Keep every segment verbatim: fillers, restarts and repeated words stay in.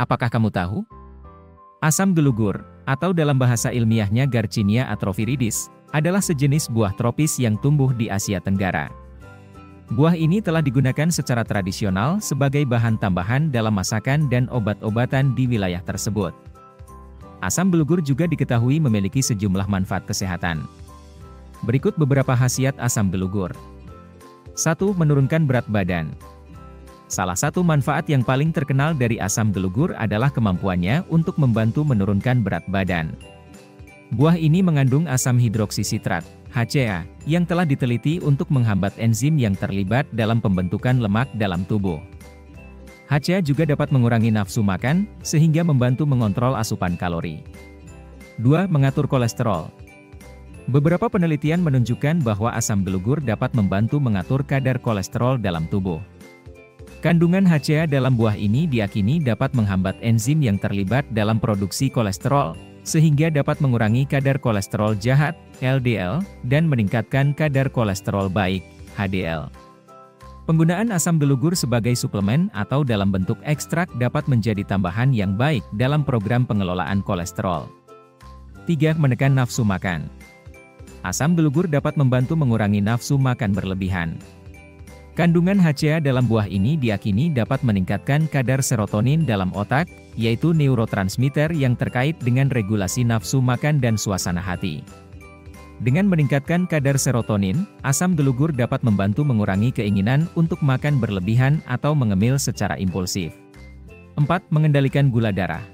Apakah kamu tahu? Asam gelugur, atau dalam bahasa ilmiahnya Garcinia atroviridis, adalah sejenis buah tropis yang tumbuh di Asia Tenggara. Buah ini telah digunakan secara tradisional sebagai bahan tambahan dalam masakan dan obat-obatan di wilayah tersebut. Asam gelugur juga diketahui memiliki sejumlah manfaat kesehatan. Berikut beberapa khasiat asam gelugur. satu. Menurunkan berat badan. Salah satu manfaat yang paling terkenal dari asam gelugur adalah kemampuannya untuk membantu menurunkan berat badan. Buah ini mengandung asam hidroksisitrat, H C A, yang telah diteliti untuk menghambat enzim yang terlibat dalam pembentukan lemak dalam tubuh. H C A juga dapat mengurangi nafsu makan, sehingga membantu mengontrol asupan kalori. dua. Mengatur kolesterol. Beberapa penelitian menunjukkan bahwa asam gelugur dapat membantu mengatur kadar kolesterol dalam tubuh. Kandungan H C A dalam buah ini diyakini dapat menghambat enzim yang terlibat dalam produksi kolesterol, sehingga dapat mengurangi kadar kolesterol jahat, L D L, dan meningkatkan kadar kolesterol baik, H D L. Penggunaan asam gelugur sebagai suplemen atau dalam bentuk ekstrak dapat menjadi tambahan yang baik dalam program pengelolaan kolesterol. tiga. Menekan nafsu makan. Asam gelugur dapat membantu mengurangi nafsu makan berlebihan. Kandungan H C A dalam buah ini diyakini dapat meningkatkan kadar serotonin dalam otak, yaitu neurotransmiter yang terkait dengan regulasi nafsu makan dan suasana hati. Dengan meningkatkan kadar serotonin, asam gelugur dapat membantu mengurangi keinginan untuk makan berlebihan atau mengemil secara impulsif. empat. Mengendalikan gula darah.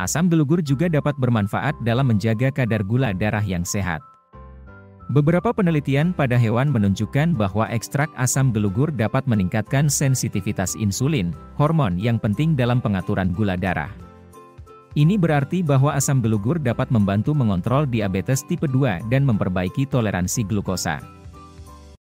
Asam gelugur juga dapat bermanfaat dalam menjaga kadar gula darah yang sehat. Beberapa penelitian pada hewan menunjukkan bahwa ekstrak asam gelugur dapat meningkatkan sensitivitas insulin, hormon yang penting dalam pengaturan gula darah. Ini berarti bahwa asam gelugur dapat membantu mengontrol diabetes tipe dua dan memperbaiki toleransi glukosa.